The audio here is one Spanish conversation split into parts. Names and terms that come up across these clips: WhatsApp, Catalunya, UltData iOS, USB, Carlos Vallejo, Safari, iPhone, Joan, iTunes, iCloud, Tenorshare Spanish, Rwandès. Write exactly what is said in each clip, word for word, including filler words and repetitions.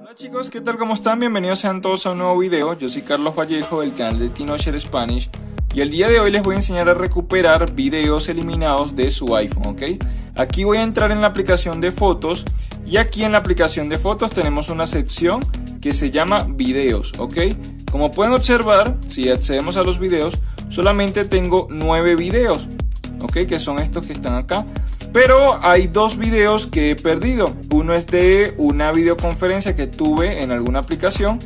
Hola chicos, ¿qué tal? ¿Cómo están? Bienvenidos sean todos a un nuevo video. Yo soy Carlos Vallejo del canal de Tenorshare Spanish y el día de hoy les voy a enseñar a recuperar videos eliminados de su iPhone, ¿ok? Aquí voy a entrar en la aplicación de fotos y aquí en la aplicación de fotos tenemos una sección que se llama videos, ¿ok? Como pueden observar, si accedemos a los videos, solamente tengo nueve videos, ¿ok? Que son estos que están acá. Pero hay dos videos que he perdido. Uno es de una videoconferencia que tuve en alguna aplicación.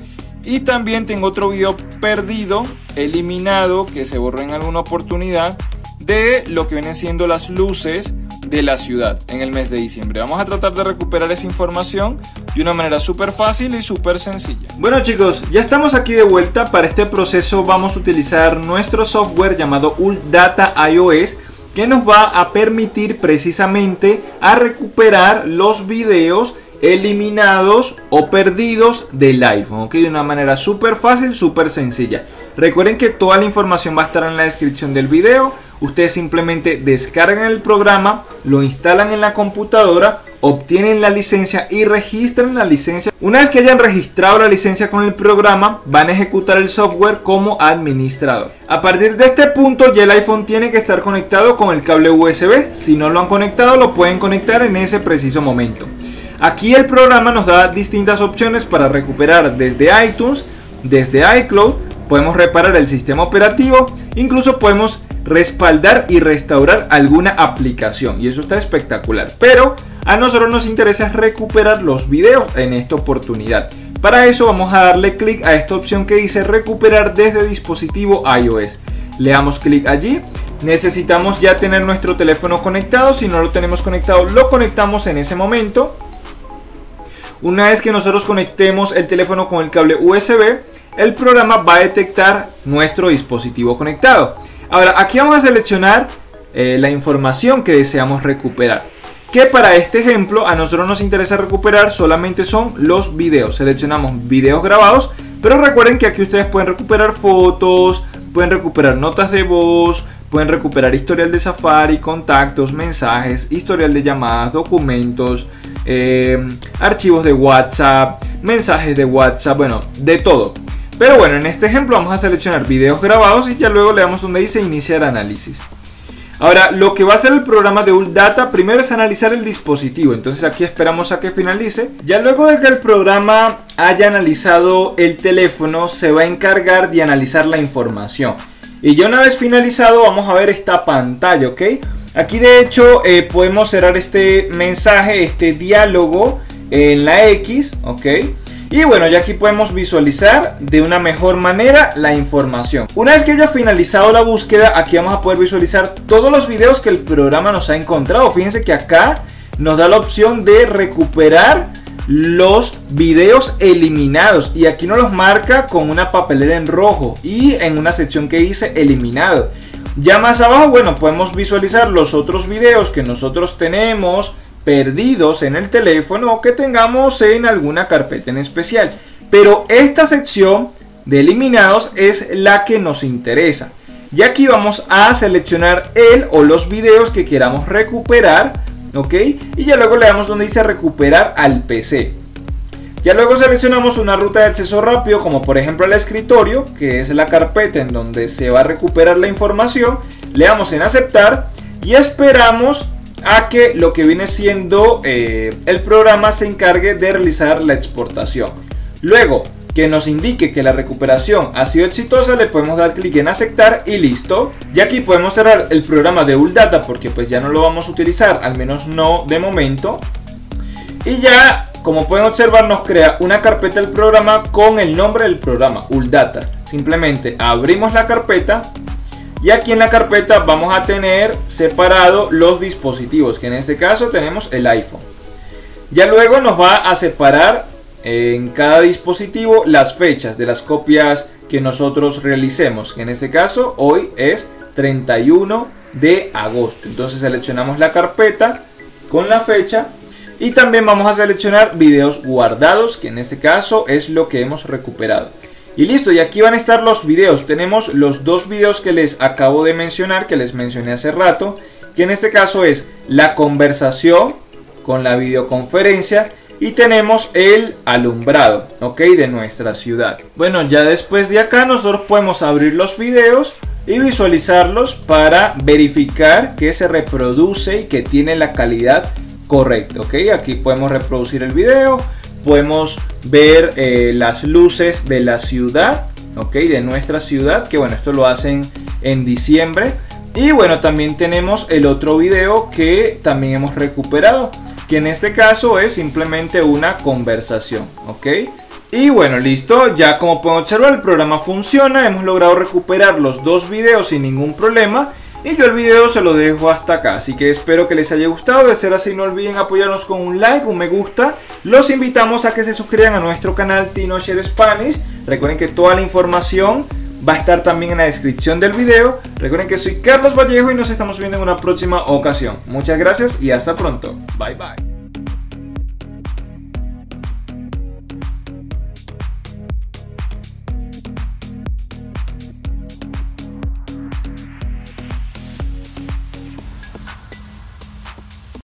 Y también tengo otro video perdido, eliminado, que se borró en alguna oportunidad, de lo que vienen siendo las luces de la ciudad en el mes de diciembre. Vamos a tratar de recuperar esa información de una manera súper fácil y súper sencilla. Bueno chicos, ya estamos aquí de vuelta. Para este proceso vamos a utilizar nuestro software llamado UltData iOS, que nos va a permitir precisamente a recuperar los videos eliminados o perdidos del iPhone, ¿ok? De una manera súper fácil, súper sencilla. Recuerden que toda la información va a estar en la descripción del video. Ustedes simplemente descargan el programa, lo instalan en la computadora, obtienen la licencia y registran la licencia. Una vez que hayan registrado la licencia con el programa, van a ejecutar el software como administrador. A partir de este punto ya el iPhone tiene que estar conectado con el cable U S B. Si no lo han conectado, lo pueden conectar en ese preciso momento. Aquí el programa nos da distintas opciones para recuperar desde iTunes, desde iCloud. Podemos reparar el sistema operativo, incluso podemos respaldar y restaurar alguna aplicación, y eso está espectacular. Pero a nosotros nos interesa recuperar los videos en esta oportunidad. Para eso vamos a darle clic a esta opción que dice recuperar desde dispositivo iOS. Le damos clic allí. Necesitamos ya tener nuestro teléfono conectado. Si no lo tenemos conectado, lo conectamos en ese momento. Una vez que nosotros conectemos el teléfono con el cable U S B, el programa va a detectar nuestro dispositivo conectado. Ahora, aquí vamos a seleccionar eh, la información que deseamos recuperar, que para este ejemplo a nosotros nos interesa recuperar solamente son los videos. Seleccionamos videos grabados, pero recuerden que aquí ustedes pueden recuperar fotos, pueden recuperar notas de voz, pueden recuperar historial de Safari, contactos, mensajes, historial de llamadas, documentos, eh, archivos de WhatsApp, mensajes de WhatsApp, bueno, de todo. Pero bueno, en este ejemplo vamos a seleccionar videos grabados y ya luego le damos donde dice iniciar análisis. Ahora, lo que va a hacer el programa de UltData primero es analizar el dispositivo. Entonces aquí esperamos a que finalice. Ya luego de que el programa haya analizado el teléfono, se va a encargar de analizar la información. Y ya una vez finalizado vamos a ver esta pantalla, ¿ok? Aquí de hecho eh, podemos cerrar este mensaje, este diálogo en la X, ¿ok? Y bueno, ya aquí podemos visualizar de una mejor manera la información. Una vez que haya finalizado la búsqueda, aquí vamos a poder visualizar todos los videos que el programa nos ha encontrado. Fíjense que acá nos da la opción de recuperar los videos eliminados. Y aquí nos los marca con una papelera en rojo y en una sección que dice eliminado. Ya más abajo, bueno, podemos visualizar los otros videos que nosotros tenemos perdidos en el teléfono o que tengamos en alguna carpeta en especial, pero esta sección de eliminados es la que nos interesa. Y aquí vamos a seleccionar el o los videos que queramos recuperar, ok, y ya luego le damos donde dice recuperar al P C. Ya luego seleccionamos una ruta de acceso rápido, como por ejemplo el escritorio, que es la carpeta en donde se va a recuperar la información. Le damos en aceptar y esperamos a que lo que viene siendo eh, el programa se encargue de realizar la exportación. Luego que nos indique que la recuperación ha sido exitosa, le podemos dar clic en aceptar y listo. Y aquí podemos cerrar el programa de UltData porque pues ya no lo vamos a utilizar, al menos no de momento. Y ya, como pueden observar, nos crea una carpeta del programa con el nombre del programa UltData. Simplemente abrimos la carpeta. Y aquí en la carpeta vamos a tener separado los dispositivos, que en este caso tenemos el iPhone. Ya luego nos va a separar en cada dispositivo las fechas de las copias que nosotros realicemos, que en este caso hoy es treinta y uno de agosto. Entonces seleccionamos la carpeta con la fecha y también vamos a seleccionar videos guardados, que en este caso es lo que hemos recuperado. Y listo, y aquí van a estar los videos. Tenemos los dos videos que les acabo de mencionar, que les mencioné hace rato, que en este caso es la conversación con la videoconferencia y tenemos el alumbrado, ok, de nuestra ciudad. Bueno, ya después de acá nosotros podemos abrir los videos y visualizarlos para verificar que se reproduce y que tiene la calidad correcta, ok. Aquí podemos reproducir el video, podemos ver eh, las luces de la ciudad, ok, de nuestra ciudad, que bueno, esto lo hacen en diciembre. Y bueno, también tenemos el otro video que también hemos recuperado, que en este caso es simplemente una conversación, ok. Y bueno, listo, ya como pueden observar el programa funciona, hemos logrado recuperar los dos videos sin ningún problema. Y yo el video se lo dejo hasta acá, así que espero que les haya gustado. De ser así, no olviden apoyarnos con un like, un me gusta. Los invitamos a que se suscriban a nuestro canal Tenorshare Spanish. Recuerden que toda la información va a estar también en la descripción del video. Recuerden que soy Carlos Vallejo y nos estamos viendo en una próxima ocasión. Muchas gracias y hasta pronto. Bye bye.